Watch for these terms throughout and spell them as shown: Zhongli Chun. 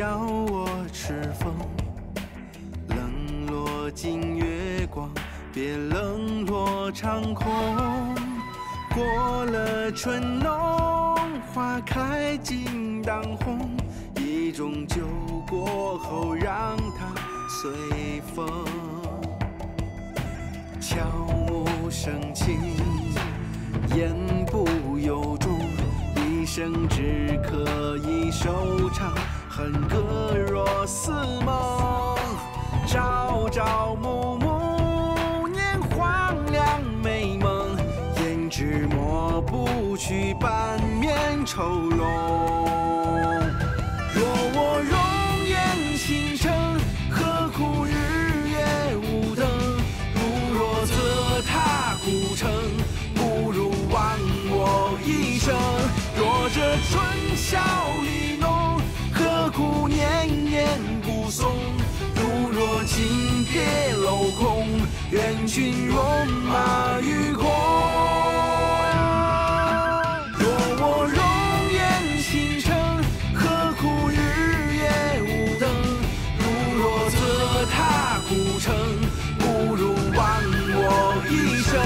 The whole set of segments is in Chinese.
笑我痴疯，冷落尽月光，别冷落长空。过了春浓，花开尽当红，一种酒过后，让它随风。悄无声息，言不由衷，一生只可以收场。 恨歌若似梦，朝朝暮暮，念黄粱美梦，胭脂抹不去半面愁容。若我容颜倾城，何苦日夜无灯？如若择他古城，不如忘我一生。若这春宵里浓。 何苦念念不松？如若今别镂空，愿君戎马与共。若我容颜倾城，何苦日夜无灯？如若择他古城，不如忘我一生。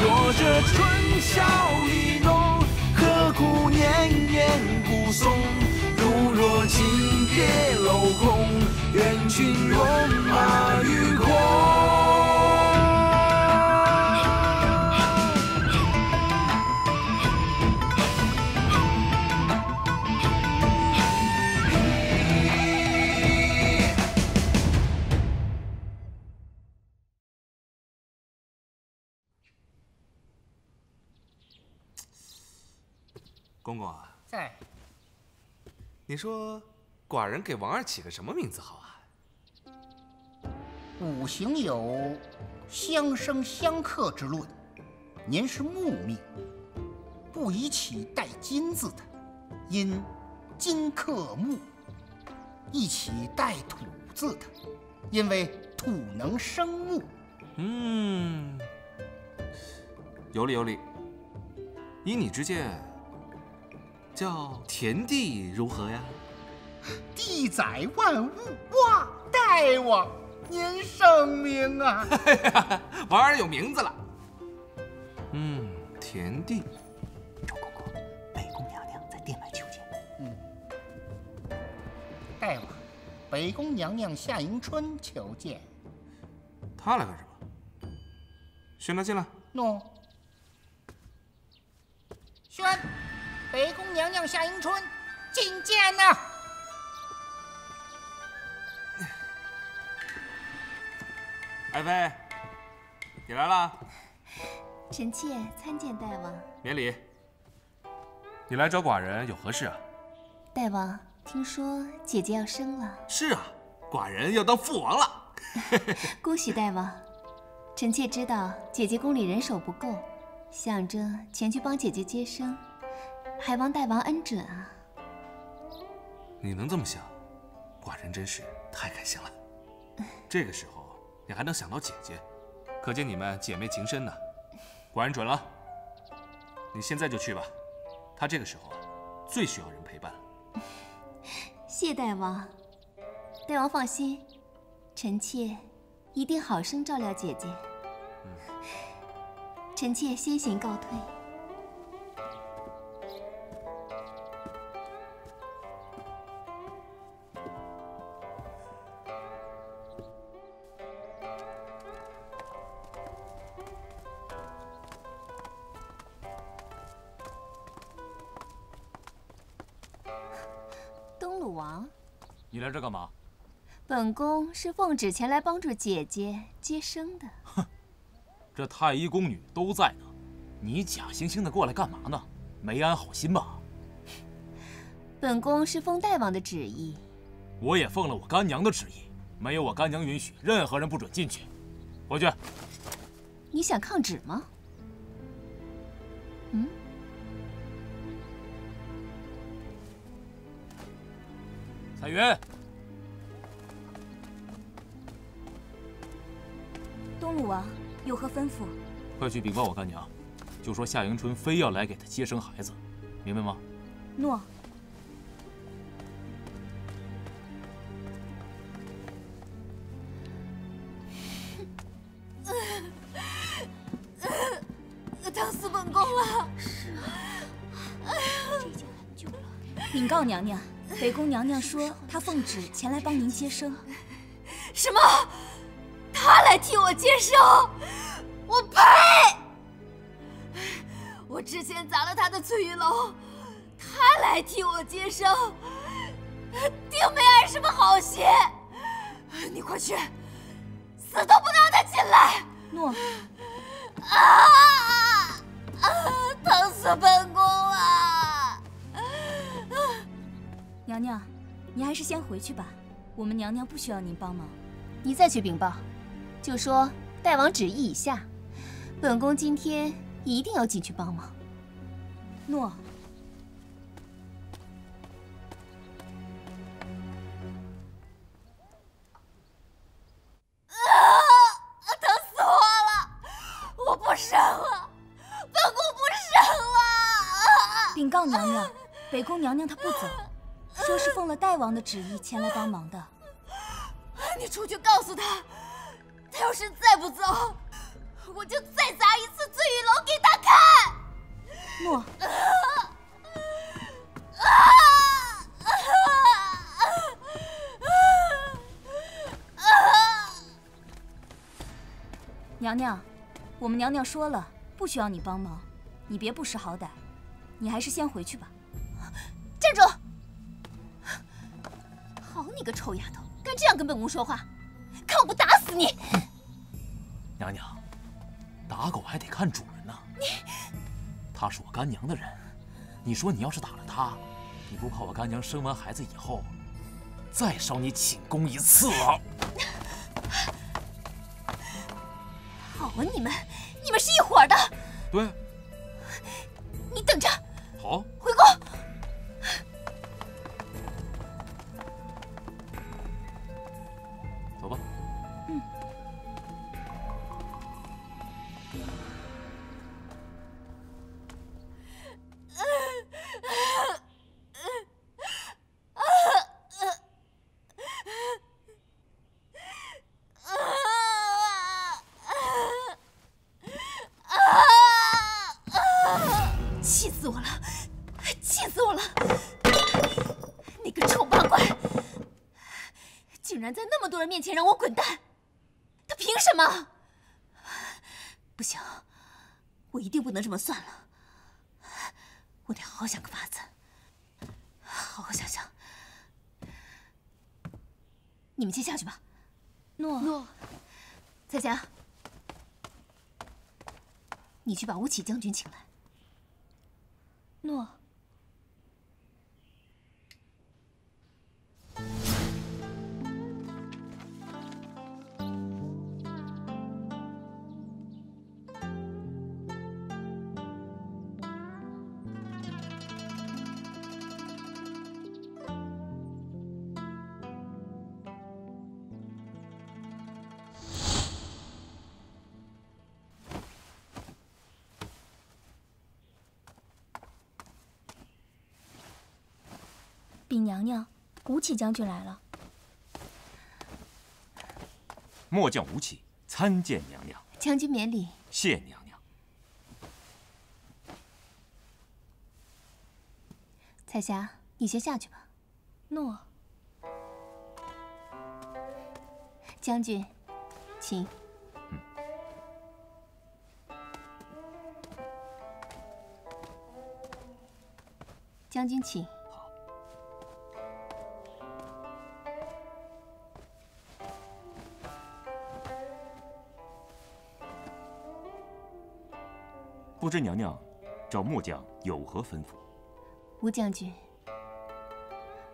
若这春宵里浓，何苦念念不松？ 如若今别镂空，愿君戎马与共。 公公啊，在。 你说，寡人给王二起个什么名字好啊？五行有相生相克之论，您是木命，不宜起带金字的，因金克木；一起带土字的，因为土能生木。嗯，有理有理。依你之见。 叫田地如何呀？地载万物，哇！大王，您圣明啊！王二有名字了。嗯，田地。周公公，北宫娘娘在殿外求见。嗯。大王，北宫娘娘夏迎春求见。她来干什么？宣她进来。诺。宣。 北宫娘娘夏迎春，觐见呐！爱妃，你来啦！臣妾参见大王。免礼。你来找寡人有何事啊？大王，听说姐姐要生了。是啊，寡人要当父王了。恭喜大王！臣妾知道姐姐宫里人手不够，想着前去帮姐姐接生。 还望大王恩准啊！你能这么想，寡人真是太开心了。这个时候你还能想到姐姐，可见你们姐妹情深呢。寡人准了，你现在就去吧。她这个时候啊，最需要人陪伴。谢大王，大王放心，臣妾一定好生照料姐姐。嗯、臣妾先行告退。 你来这干嘛？本宫是奉旨前来帮助姐姐接生的。哼，这太医宫女都在呢，你假惺惺的过来干嘛呢？没安好心吧？本宫是奉大王的旨意，我也奉了我干娘的旨意，没有我干娘允许，任何人不准进去。回去。你想抗旨吗？嗯。 彩云，东鲁王有何吩咐？快去禀报我干娘，就说夏迎春非要来给她接生孩子，明白吗？诺。当死本宫了。是啊，这已经很久了。禀告娘娘，北宫娘娘说她奉旨前来帮您接生。什么？她来替我接生？我呸！我之前砸了她的翠玉楼，她来替我接生，定没安什么好心。你快去，死都不能让她进来。诺。 疼死本宫了！娘娘，你还是先回去吧，我们娘娘不需要您帮忙。你再去禀报，就说大王旨意已下，本宫今天一定要进去帮忙。诺。疼死我了！我不生了。 禀告娘娘，北宫娘娘她不走，说是奉了代王的旨意前来帮忙的。你出去告诉她，她要是再不走，我就再砸一次醉玉楼给她看。诺。娘娘，我们娘娘说了，不需要你帮忙，你别不识好歹。 你还是先回去吧。站住！好你个臭丫头，敢这样跟本宫说话，看我不打死你！娘娘，打狗还得看主人呢。你，他是我干娘的人，你说你要是打了他，你不怕我干娘生完孩子以后，再烧你寝宫一次啊？好啊，你们是一伙的。对。 你等着，好，回宫。走吧。嗯。面前让我滚蛋，他凭什么？不行，我一定不能这么算了，我得好好想个法子，好好想想。你们先下去吧。诺，彩霞，你去把吴起将军请来。诺。 禀娘娘，吴起将军来了。末将吴起参见娘娘。将军免礼。谢娘娘。彩霞，你先下去吧。诺。将军，请。 将军请。 不知娘娘找末将有何吩咐？吴将军，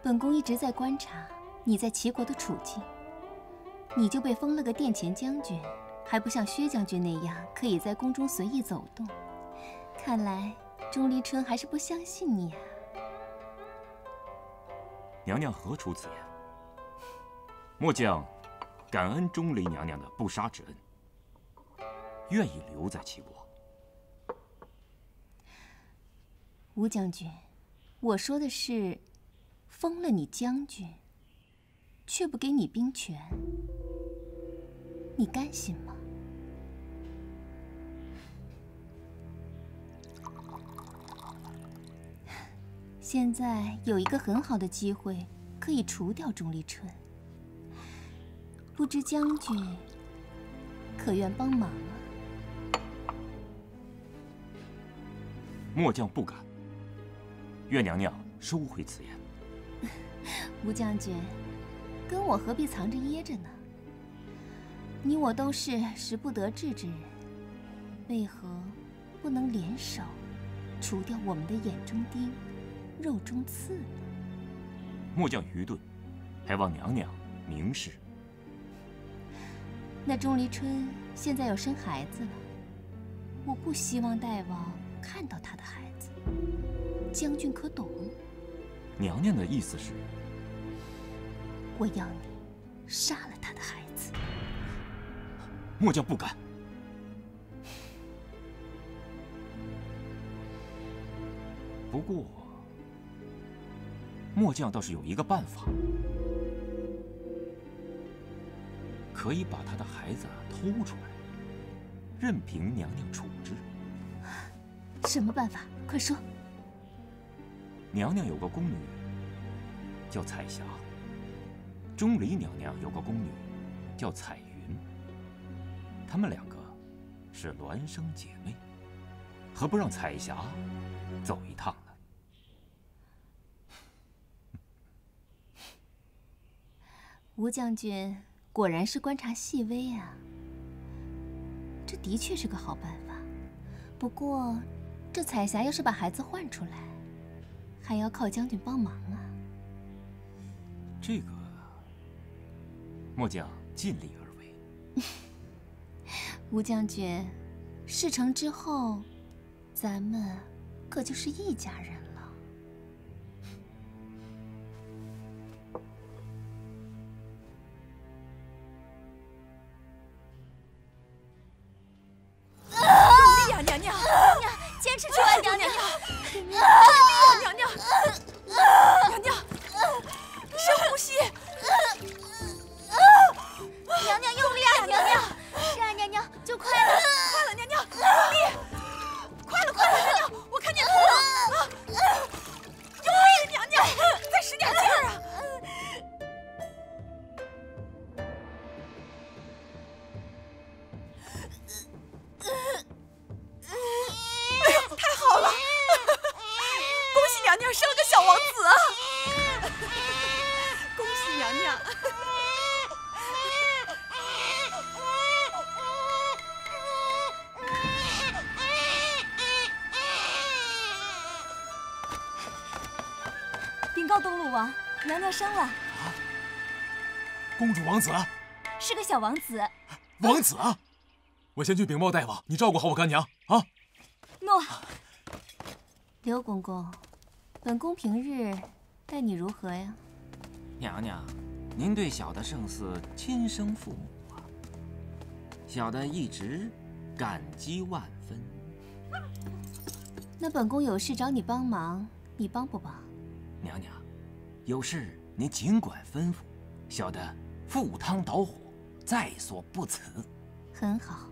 本宫一直在观察你在齐国的处境，你就被封了个殿前将军，还不像薛将军那样可以在宫中随意走动。看来钟离春还是不相信你啊！娘娘何出此言？末将感恩钟离娘娘的不杀之恩，愿意留在齐国。 吴将军，我说的是，封了你将军，却不给你兵权，你甘心吗？现在有一个很好的机会，可以除掉钟离春。不知将军可愿帮忙啊？末将不敢。月娘娘收回此言。吴将军，跟我何必藏着掖着呢？你我都是时不得志之人，为何不能联手？ 除掉我们的眼中钉、肉中刺呢？末将愚钝，还望娘娘明示。那钟离春现在有生孩子了，我不希望大王看到他的孩子。将军可懂？娘娘的意思是，我要你杀了他的孩子。末将不敢。 不过，末将倒是有一个办法，可以把他的孩子偷出来，任凭娘娘处置。什么办法？快说！娘娘有个宫女叫彩霞，钟离娘娘有个宫女叫彩云，她们两个是孪生姐妹，何不让彩霞走一趟？ 吴将军果然是观察细微啊，这的确是个好办法。不过，这彩霞要是把孩子换出来，还要靠将军帮忙啊。这个，末将尽力而为。吴将军，事成之后，咱们可就是一家人了。 王子是个小王子，王子啊！我先去禀报大王，你照顾好我干娘啊！诺。刘公公，本宫平日待你如何呀？娘娘，您对小的胜似亲生父母啊，小的一直感激万分。那本宫有事找你帮忙，你帮不帮？娘娘，有事您尽管吩咐，小的 赴汤蹈火，在所不辞。很好，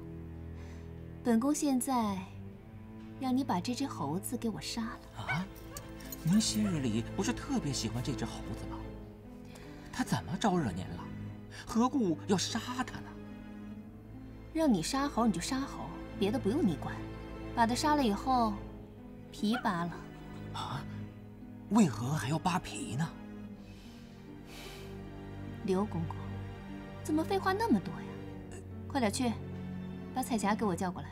本宫现在让你把这只猴子给我杀了。啊，您昔日里不是特别喜欢这只猴子吗？它怎么招惹您了？何故要杀它呢？让你杀猴你就杀猴，别的不用你管。把它杀了以后，皮扒了。啊？为何还要扒皮呢？ 刘公公，怎么废话那么多呀？快点去，把彩霞给我叫过来。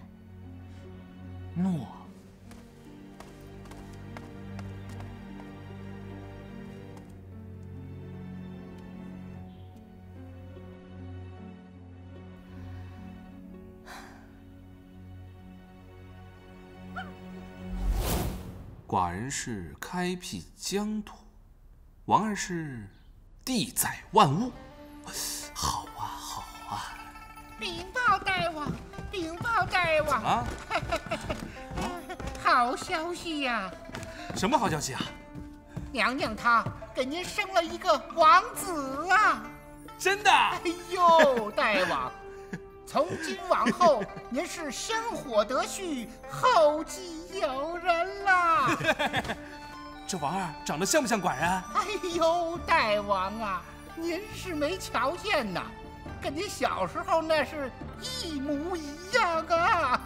诺。寡人是开辟疆土，王二是 地载万物，好啊好啊！禀报大王，禀报大王！啊，好消息呀！什么好消息啊？娘娘她给您生了一个王子啊！真的？哎呦，大王，从今往后您是先火得婿，后继有人啦！这王二长得像不像寡人？哎呦，大王啊，您是没瞧见呐，跟您小时候那是一模一样啊！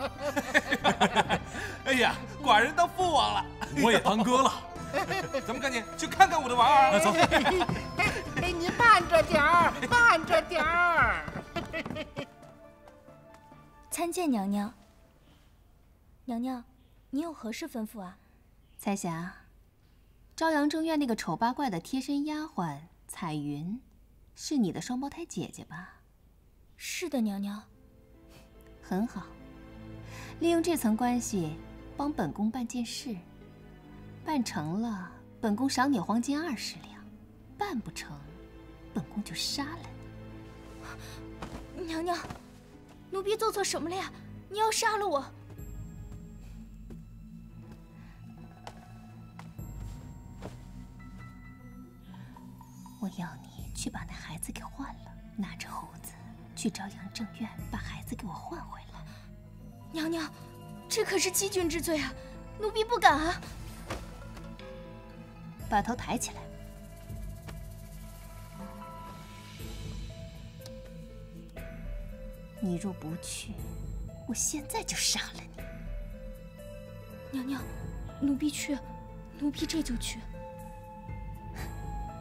哎呀，寡人当父王了，我也当哥了。咱们赶紧去看看我的王二，哎、走！哎，您慢着点儿，慢着点儿。参见娘娘。娘娘，你有何事吩咐啊？彩霞，朝阳正院那个丑八怪的贴身丫鬟彩云，是你的双胞胎姐姐吧？是的，娘娘。很好，利用这层关系帮本宫办件事。 办成了，本宫赏你黄金20两；办不成，本宫就杀了你。娘娘，奴婢做错什么了呀？你要杀了我？我要你去把那孩子给换了，拿着猴子去朝阳正院把孩子给我换回来。娘娘，这可是欺君之罪啊！奴婢不敢啊！ 把头抬起来！你若不去，我现在就杀了你！娘娘，奴婢去，奴婢这就去。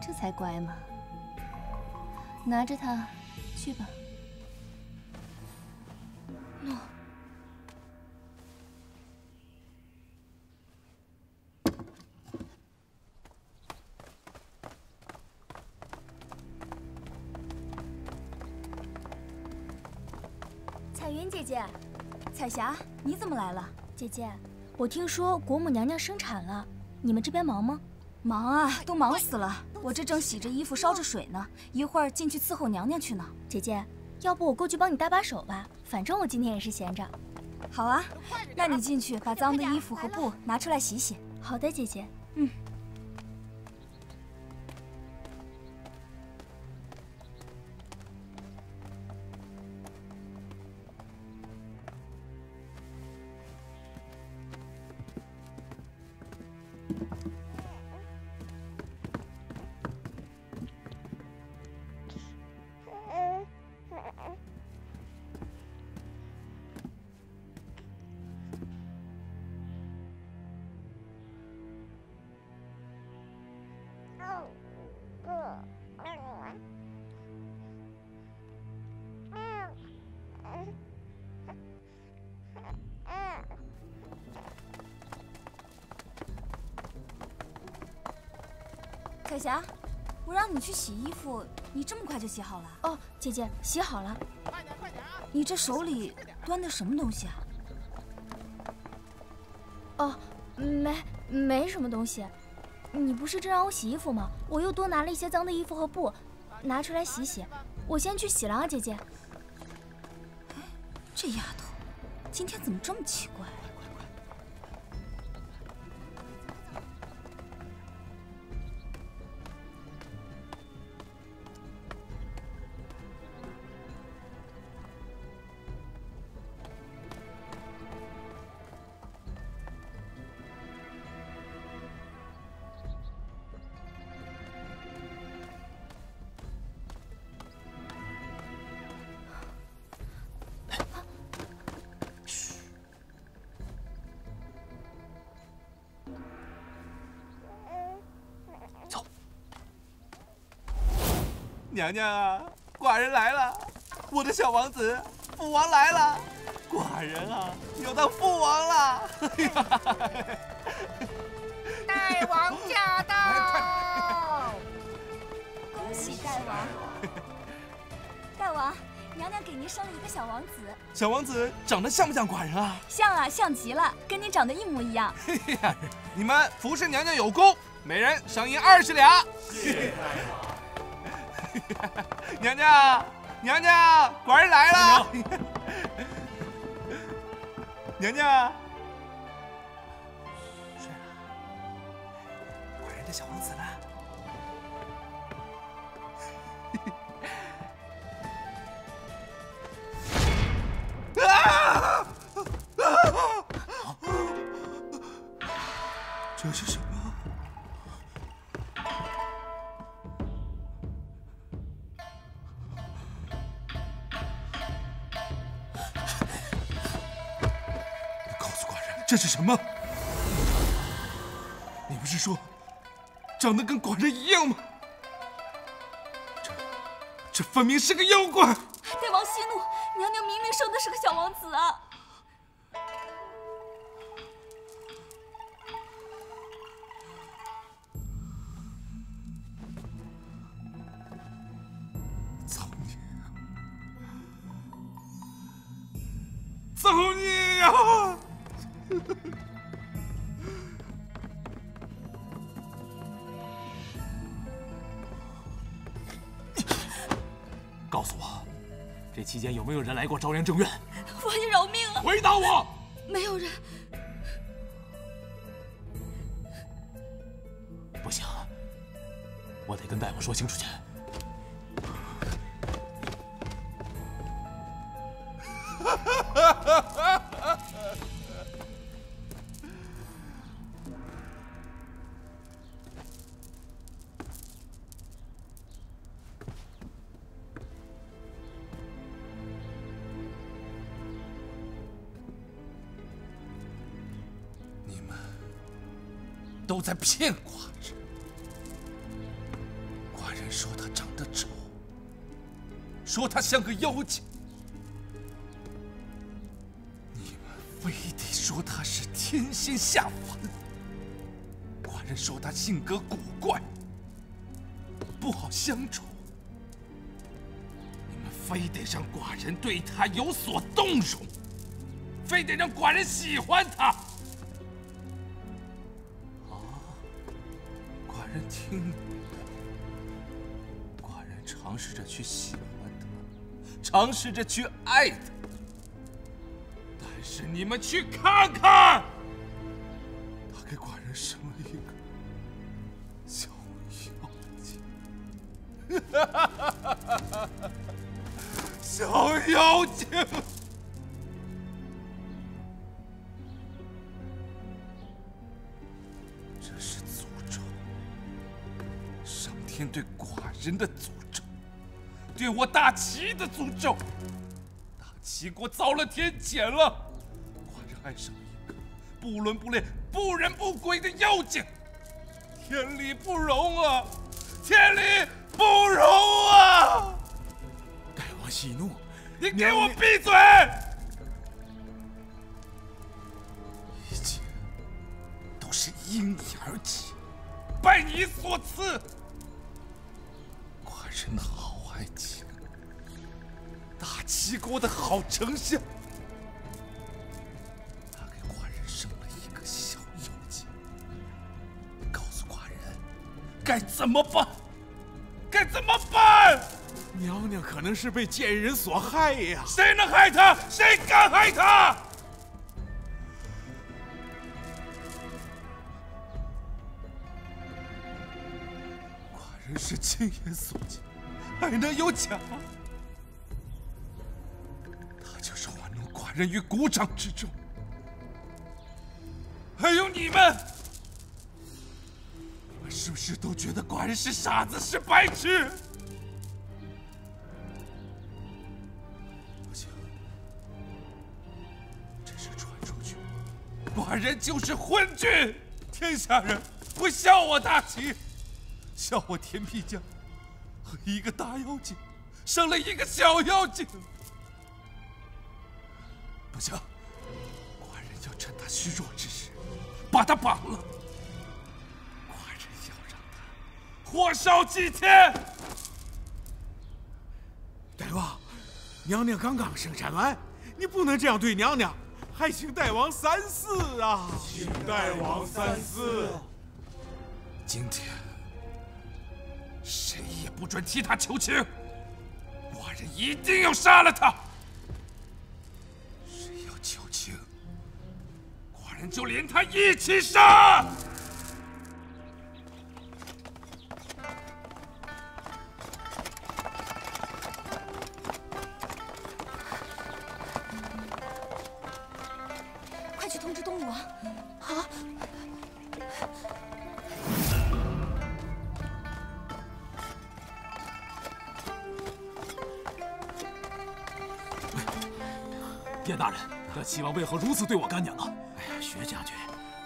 这才乖嘛！拿着它，去吧。诺。 姐姐，彩霞，你怎么来了？姐姐，我听说国母娘娘生产了，你们这边忙吗？忙啊，都忙死了。我这正洗着衣服烧着水呢，一会儿进去伺候娘娘去呢。姐姐，要不我过去帮你搭把手吧？反正我今天也是闲着。好啊，那你进去把脏的衣服和布拿出来洗洗。好的，姐姐。嗯。 彩霞，我让你去洗衣服，你这么快就洗好了？哦，姐姐，洗好了。快点，快点啊！你这手里端的什么东西啊？哦，没什么东西。你不是正让我洗衣服吗？我又多拿了一些脏的衣服和布，拿出来洗洗。我先去洗了啊，姐姐。哎，这丫头今天怎么这么奇怪？ 娘娘啊，寡人来了，我的小王子，父王来了，寡人啊，有当父王了。大王驾到！恭喜大王！大王，娘娘给您生了一个小王子。小王子长得像不像寡人啊？像啊，像极了，跟您长得一模一样。你们服侍娘娘有功，每人赏银20两。谢大王。 娘娘，娘娘，寡人来了。娘娘，是啊，寡人的小王子呢？啊！这是什么？这是什么？你不是说长得跟寡人一样吗？这分明是个妖怪！大王息怒，娘娘明明生的是个小王子啊！造孽呀！造孽呀！ 告诉我，这期间有没有人来过昭然正院？王爷饶命啊！回答我！没有人。不行，我得跟大夫说清楚去。 都在骗寡人，寡人说他长得丑，说他像个妖精，你们非得说他是天仙下凡；寡人说他性格古怪，不好相处，你们非得让寡人对他有所动容，非得让寡人喜欢他。 人听你的，寡人尝试着去喜欢他，尝试着去爱他。但是你们去看看，他给寡人生了一个小妖精，小妖精。 对寡人的诅咒，对我大齐的诅咒。大齐国遭了天谴了，寡人爱上一个不伦不类、不人不鬼的妖精，天理不容啊！天理不容啊！大王息怒，你给我闭嘴！一切都是因你而起，拜你所赐。 真好爱情，大齐国的好丞相，他给寡人生了一个小妖精。告诉寡人，该怎么办？该怎么办？娘娘可能是被贱人所害呀！谁能害她？谁敢害她？ 是亲眼所见，还能有假？他就是玩弄寡人于股掌之中。还有你们，你们是不是都觉得寡人是傻子，是白痴？不行，这事传出去，寡人就是昏君，天下人会笑我大齐。 笑我田辟疆和一个大妖精生了一个小妖精，不行！寡人要趁他虚弱之时把他绑了，寡人要让他火烧几天。大王，娘娘刚刚升山完，你不能这样对娘娘，还请大王三思啊！请大王三思。今天。 谁也不准替他求情，寡人一定要杀了他。谁要求情，寡人就连他一起杀。快去通知东吴王！好。 叶大人，可齐王为何如此对我干娘呢？哎呀，薛将军，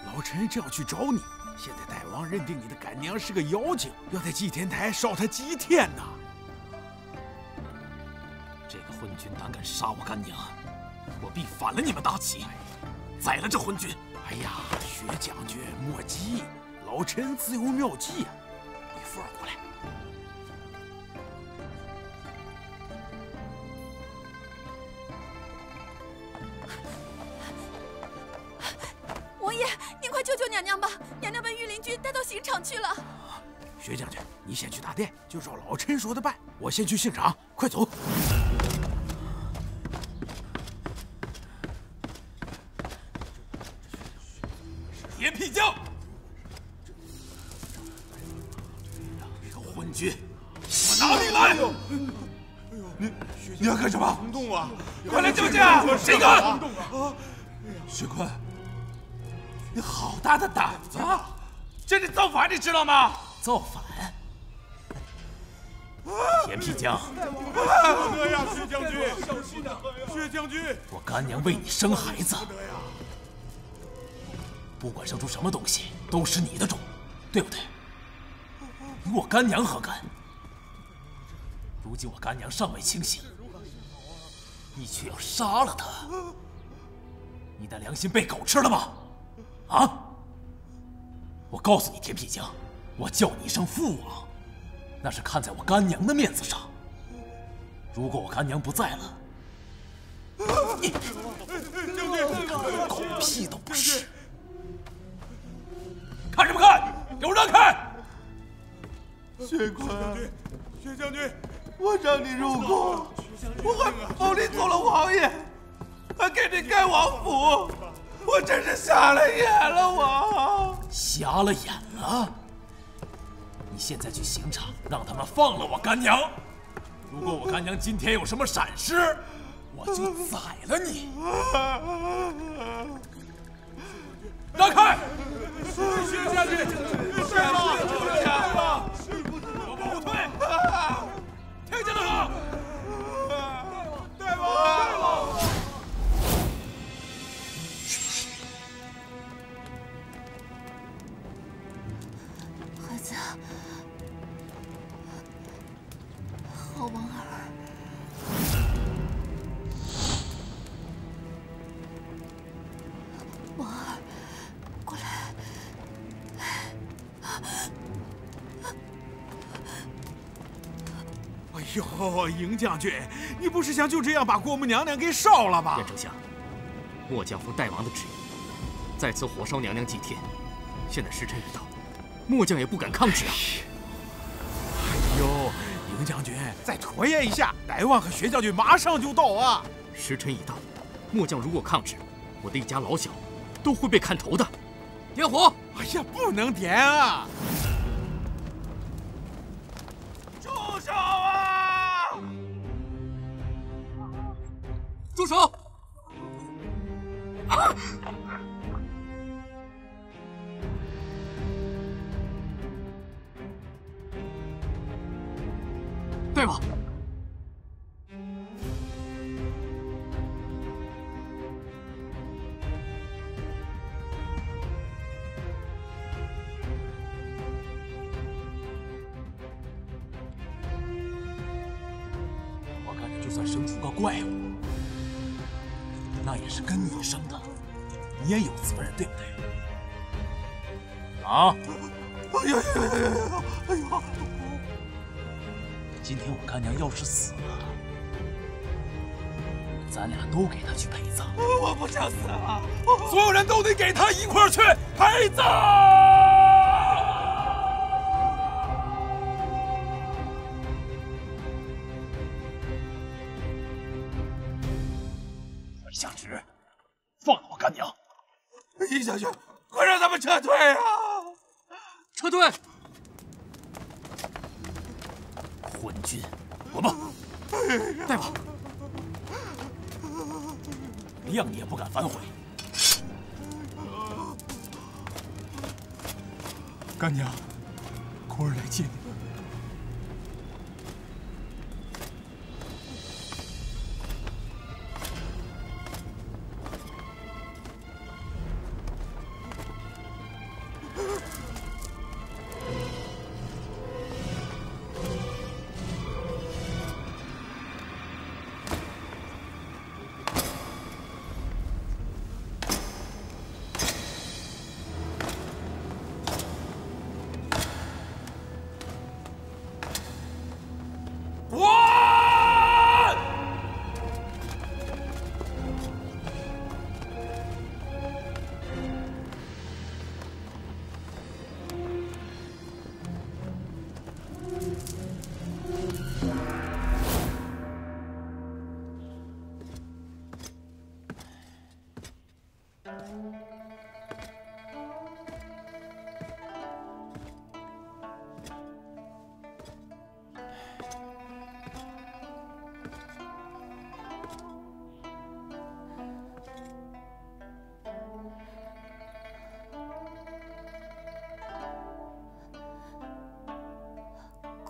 老臣正要去找你。现在大王认定你的干娘是个妖精，要在祭天台烧她祭天呢。这个昏君胆敢杀我干娘，我必反了你们大齐，宰了这昏君！哎呀，薛将军莫急，老臣自有妙计呀。你扶我过来。 去了，薛将军，你先去大殿，就照老臣说的办。我先去刑场，快走。别辟疆！这昏君，我哪里来？你要干什么？冲动啊！快来救驾！谁敢？薛坤，你好大的胆子！ 这是造反，你知道吗？造反！田辟疆，这样，薛将军，薛将军，我干娘为你生孩子，不管生出什么东西，都是你的种，对不对？你我干娘何干？如今我干娘尚未清醒，你却要杀了她，你的良心被狗吃了吗？啊！ 我告诉你，田辟疆，我叫你一声父王，那是看在我干娘的面子上。如果我干娘不在了，你狗屁都不是！看什么看？给我让开！薛坤，薛将军，我让你入宫，我还保你做了王爷，还给你盖王府，我真是瞎了眼了，我。 瞎了眼了！你现在去刑场，让他们放了我干娘。如果我干娘今天有什么闪失，我就宰了你！让开！薛将军，是吗？是吗？我不后退！听见了吗？大王！ 子，好王儿，王儿，过来！哎呦，营将军，你不是想就这样把国母娘娘给烧了吧？燕丞相，末将奉大王的旨意，再次火烧娘娘祭天。现在时辰已到。 末将也不敢抗旨啊！哎呦，营将军，再拖延一下，大王和薛将军马上就到啊！时辰已到，末将如果抗旨，我的一家老小都会被砍头的。点火！哎呀，不能点啊！住手啊！住手！啊！ 对吧？我看你就算生出个怪物，那也是跟你生的，你也有责任，对不对？啊！哎呀呀呀呀！哎呀！ 今天我干娘要是死了，咱俩都给她去陪葬。我不想死了，所有人都得给她一块儿去陪葬。下旨，放了我干娘。尹将军，快让他们撤退啊！撤退！ 昏君，滚吧！带吧！谅你也不敢反悔。干娘，空儿来接你。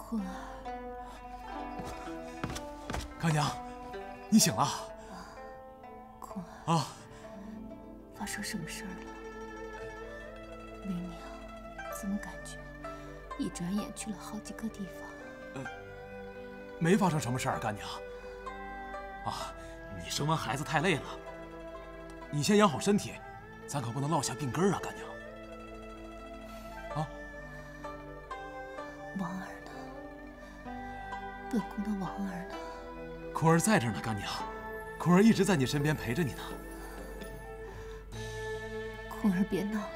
混儿。干娘，你醒了？坤儿啊，发生什么事儿了？为娘，怎么感觉一转眼去了好几个地方？没发生什么事儿，干娘。啊，你生完孩子太累了，你先养好身体，咱可不能落下病根啊，干娘。 王儿呢？本宫的王儿呢？坤儿在这儿呢，干娘，坤儿一直在你身边陪着你呢。坤儿别闹了，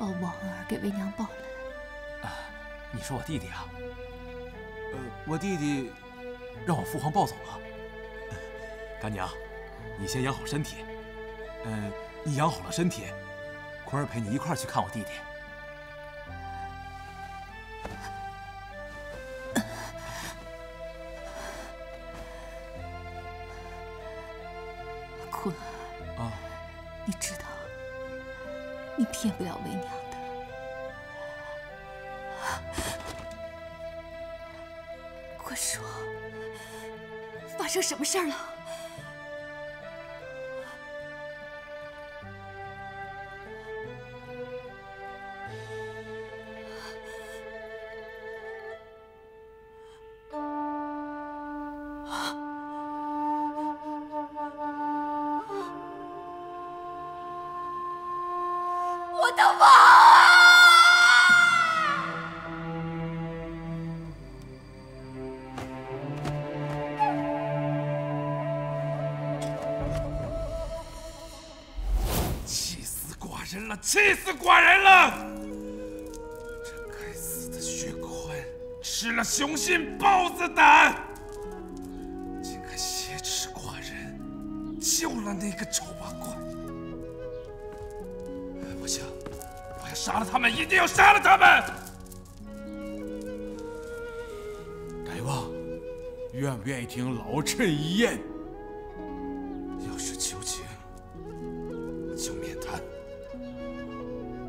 把王儿给为娘抱来。啊，你说我弟弟啊？我弟弟让我父皇抱走了。干娘，你先养好身体。你养好了身体，坤儿陪你一块儿去看我弟弟。 骗不了为娘的，快说，发生什么事儿了？啊！ 我的王儿，气死寡人了！气死寡人了！这该死的薛坤吃了雄心豹子胆，竟敢挟持寡人，救了那个丑八怪！ 不行，我要杀了他们！一定要杀了他们！大王，愿不愿意听老臣一言？要是求情，就免谈。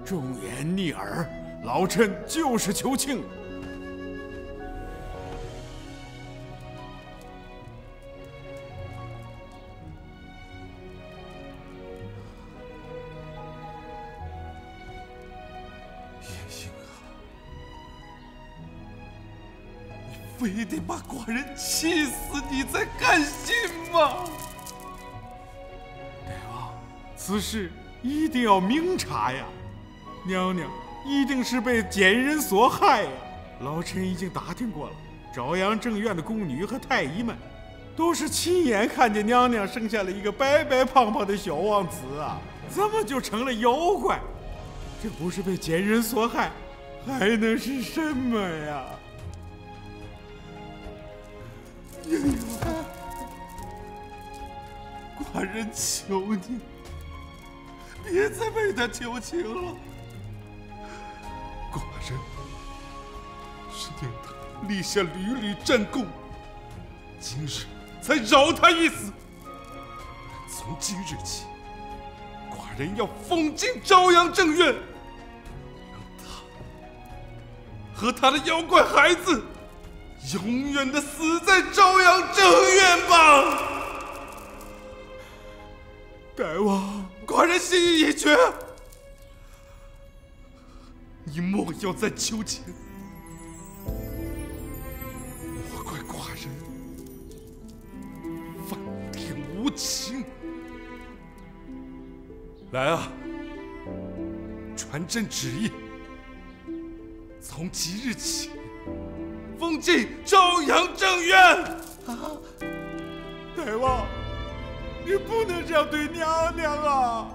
忠言逆耳，老臣就是求情。非得把寡人气死，你才甘心吗？大王，此事一定要明察呀！娘娘一定是被奸人所害呀！老臣已经打听过了，朝阳正院的宫女和太医们，都是亲眼看见娘娘生下了一个白白胖胖的小王子啊，怎么就成了妖怪？这不是被奸人所害，还能是什么呀？ 娘娘，寡人求你，别再为他求情了。寡人是令他立下屡屡战功，今日才饶他一死。但从今日起，寡人要封禁朝阳正院，让他和他的妖怪孩子。 永远的死在朝阳正院吧！大王，寡人心意已决，你莫要再求情。莫怪寡人反天无情。来啊，传朕旨意，从即日起。 封禁朝阳正院啊！大王，你不能这样对娘娘啊！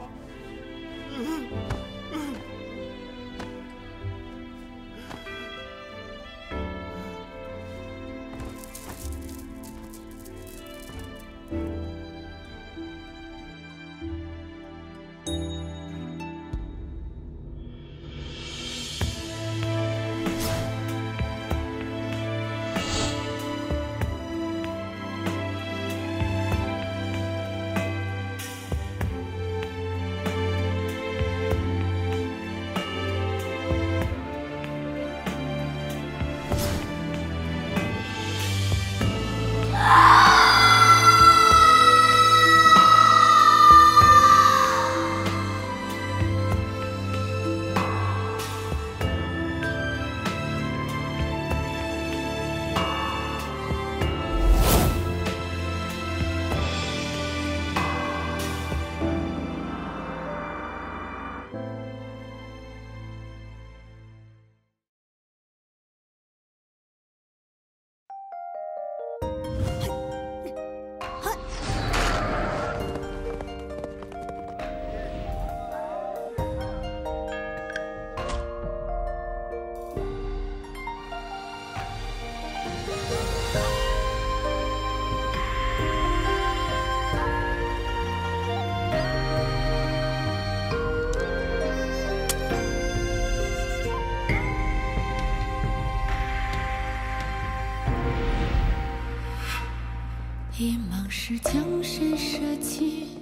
是江山社稷，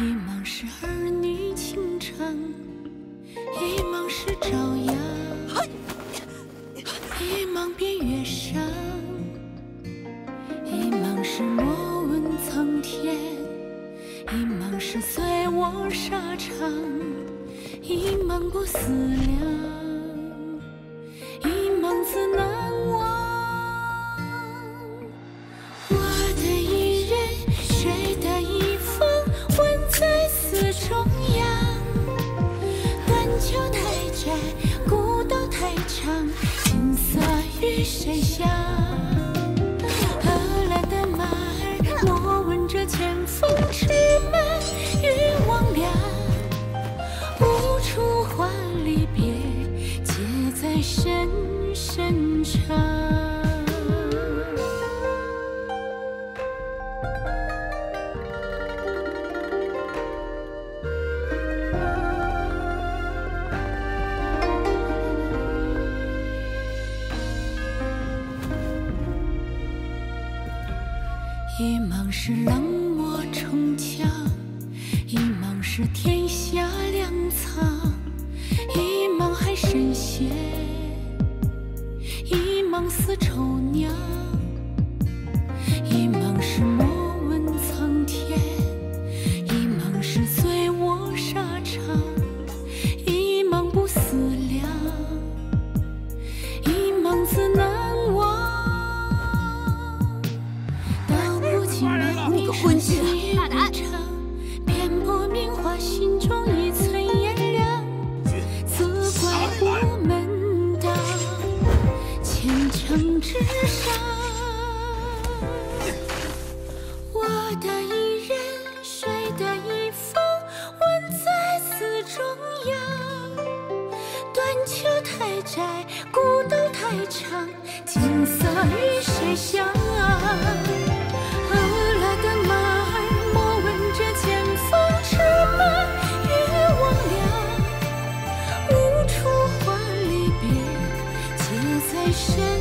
一梦是儿女情长，一梦是朝阳，一梦便月上，一梦是莫问苍天，一梦是随我沙场，一梦不思量，一梦自难忘。 秋太窄，古道太长，琴瑟与谁相？饿了的马儿，莫问这前方枝蔓与汪洋。无处话离别，皆在深深唱。 一梦是冷漠逞强，一梦是天下粮仓，一梦还深陷，一梦似丑娘。一梦是莫问苍天，一梦是随我沙场，一梦不思量，一梦自难忘。 滚去！大胆！遍布名花，心中一寸炎凉。自怪无门当，前程至上。我的一人，谁的一方？问在此中央。断秋太窄，古道太长，琴瑟与谁相？ 深。